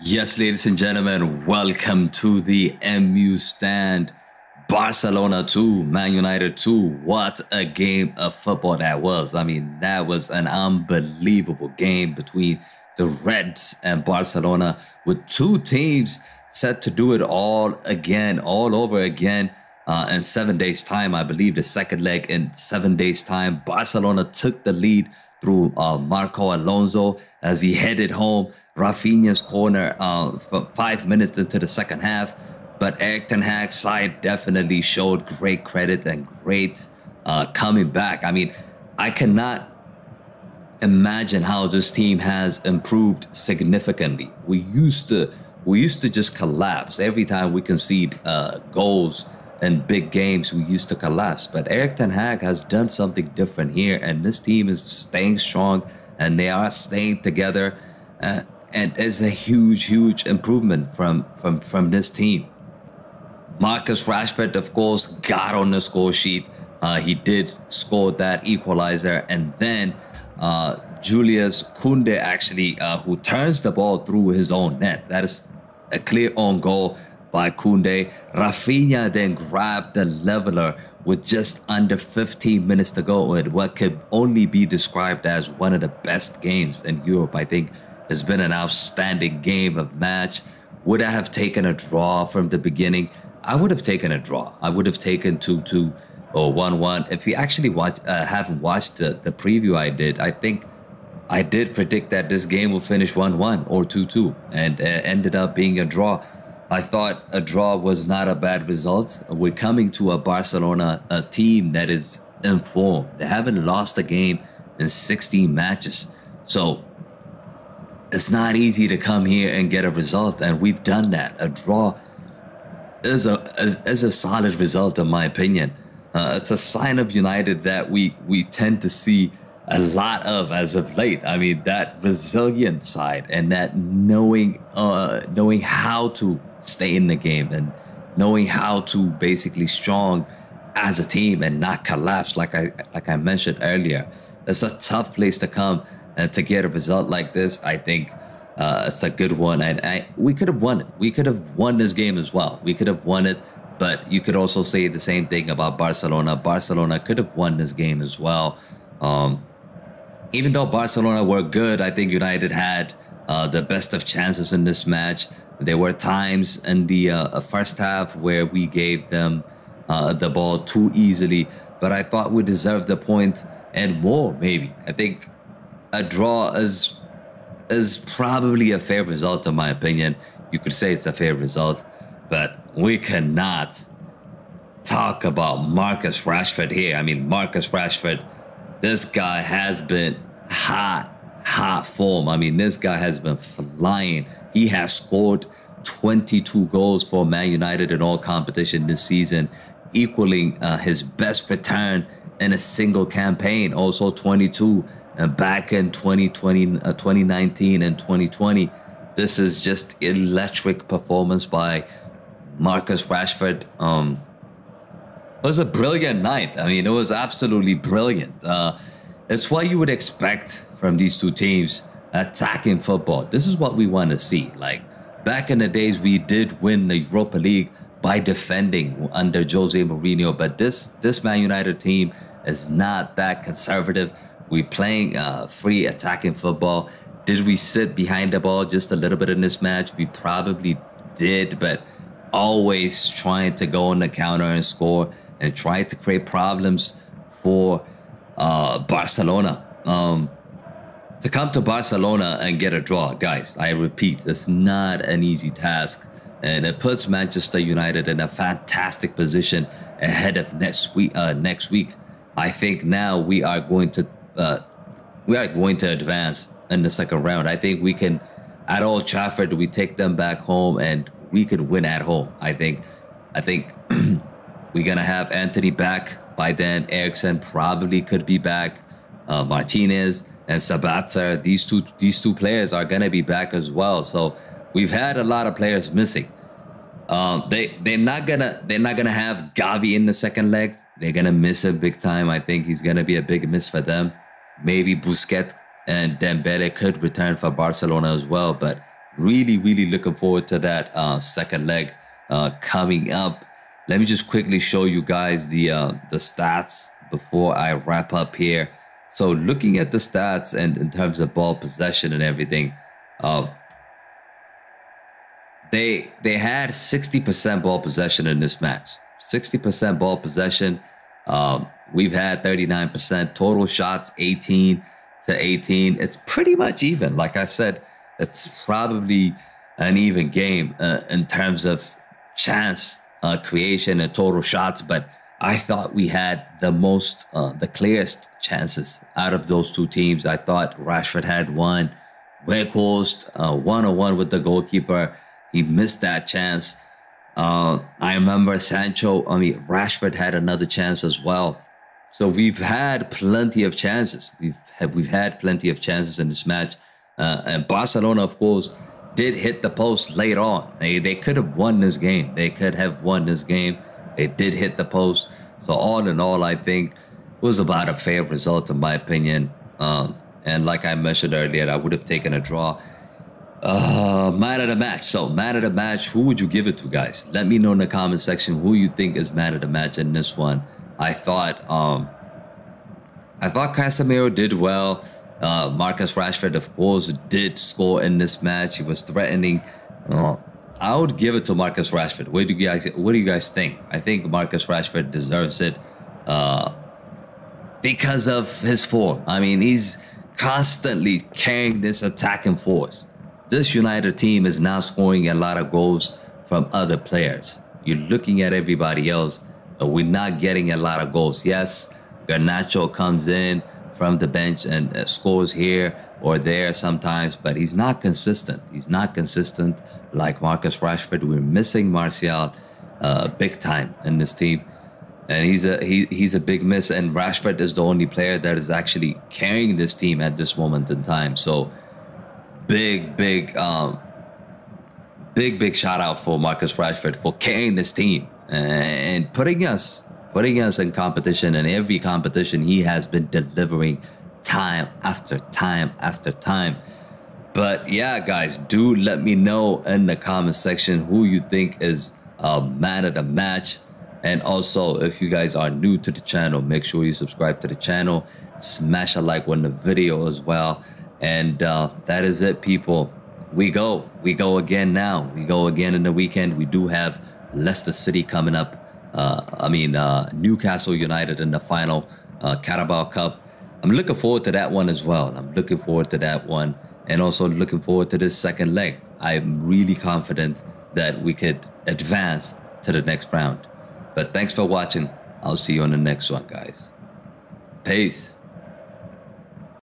Yes, ladies and gentlemen, welcome to the MU stand. Barcelona 2, Man United 2. What a game of football that was. I mean, that was an unbelievable game between the Reds and Barcelona, with two teams set to do it all again, all over again in 7 days' time. I believe the second leg in 7 days' time. Barcelona took the lead through Marco Alonso as he headed home. Rafinha's corner for 5 minutes into the second half. But Erik Ten Hag's side definitely showed great credit and great coming back. I mean, I cannot imagine how this team has improved significantly. We used to just collapse. Every time we concede goals in big games, we used to collapse. But Erik Ten Hag has done something different here, and this team is staying strong, and they are staying together. And it's a huge, huge improvement from this team. Marcus Rashford, of course, got on the score sheet. He did score that equalizer. And then Julius Kunde, actually, who turns the ball through his own net. That is a clear own goal by Kunde. Rafinha then grabbed the leveler with just under 15 minutes to go in what could only be described as one of the best games in Europe, I think. It's been an outstanding game of match. Would I have taken a draw from the beginning? I would have taken a draw. I would have taken 2-2 or 1-1. If you actually haven't watched the preview I did, I think I did predict that this game will finish 1-1 or 2-2, and ended up being a draw. I thought a draw was not a bad result. We're coming to a Barcelona, a team that is informed. They haven't lost a game in 16 matches. So it's not easy to come here and get a result, and we've done that. A draw is a solid result, in my opinion. It's a sign of United that we tend to see a lot of as of late. I mean, that resilient side and that knowing how to stay in the game and knowing how to basically strong as a team and not collapse, like I mentioned earlier. It's a tough place to come. And to get a result like this, I think it's a good one. And we could have won it. We could have won this game as well. We could have won it. But you could also say the same thing about Barcelona. Barcelona could have won this game as well. Even though Barcelona were good, I think United had the best of chances in this match. There were times in the first half where we gave them the ball too easily. But I thought we deserved the point and more, maybe. I think a draw is probably a fair result, in my opinion. You could say it's a fair result, but we cannot talk about Marcus Rashford here. I mean, Marcus Rashford, this guy has been hot form. I mean, this guy has been flying. He has scored 22 goals for Man United in all competition this season, equaling his best return in a single campaign, also 22. And back in 2019 and 2020, this is just electric performance by Marcus Rashford. It was a brilliant night. I mean, it was absolutely brilliant. It's what you would expect from these two teams, attacking football. This is what we want to see. Like, back in the days, we did win the Europa League by defending under Jose Mourinho. But this Man United team is not that conservative. We're playing free attacking football. Did we sit behind the ball just a little bit in this match? We probably did, but always trying to go on the counter and score and try to create problems for Barcelona. To come to Barcelona and get a draw, guys, I repeat, it's not an easy task. And it puts Manchester United in a fantastic position ahead of next week. I think now we are going to advance in the second round. I think we can, at Old Trafford, we take them back home and we could win at home. I think we're going to have Anthony back by then. Eriksen probably could be back. Martinez and Sabitzer, these two players are going to be back as well. So we've had a lot of players missing. They're not gonna have Gavi in the second leg. They're gonna miss him big time. I think he's gonna be a big miss for them. Maybe Busquets and Dembele could return for Barcelona as well, but really, really looking forward to that second leg coming up. Let me just quickly show you guys the stats before I wrap up here. So looking at the stats and in terms of ball possession and everything, they had 60% ball possession in this match. 60% ball possession. We've had 39%. Total shots, 18 to 18. It's pretty much even. Like I said, it's probably an even game in terms of chance creation and total shots, but I thought we had the most, the clearest chances out of those two teams. I thought Rashford had one. Weghorst, one-on-one with the goalkeeper. He missed that chance. I remember Sancho, Rashford had another chance as well. So we've had plenty of chances. We've had plenty of chances in this match. And Barcelona, of course, did hit the post late on. They could have won this game. They could have won this game. They did hit the post. So all in all, I think it was about a fair result in my opinion. And like I mentioned earlier, I would have taken a draw. Man of the match. So man of the match, who would you give it to, guys? Let me know in the comment section who you think is man of the match in this one. I thought Casemiro did well. Marcus Rashford, of course, did score in this match. He was threatening. I would give it to Marcus Rashford. What do you guys think? I think Marcus Rashford deserves it because of his form. I mean, he's constantly carrying this attacking force. This United team is now scoring a lot of goals from other players. You're looking at everybody else, but we're not getting a lot of goals. Yes, Garnacho comes in from the bench and scores here or there sometimes, but he's not consistent. He's not consistent like Marcus Rashford. We're missing Martial big time in this team, and he's a big miss. And Rashford is the only player that is actually carrying this team at this moment in time. So big shout out for Marcus Rashford for carrying this team and putting us in competition. And every competition he has been delivering time after time after time. But yeah, guys, do let me know in the comment section who you think is man of the match. And also, if you guys are new to the channel, make sure you subscribe to the channel, smash a like on the video as well. And that is it, people. We go again now. We go again in the weekend. We do have Leicester City coming up. Newcastle United in the final Carabao Cup. I'm looking forward to that one as well. I'm looking forward to that one, and also looking forward to this second leg. I'm really confident that we could advance to the next round. But thanks for watching. I'll see you on the next one, guys. Peace.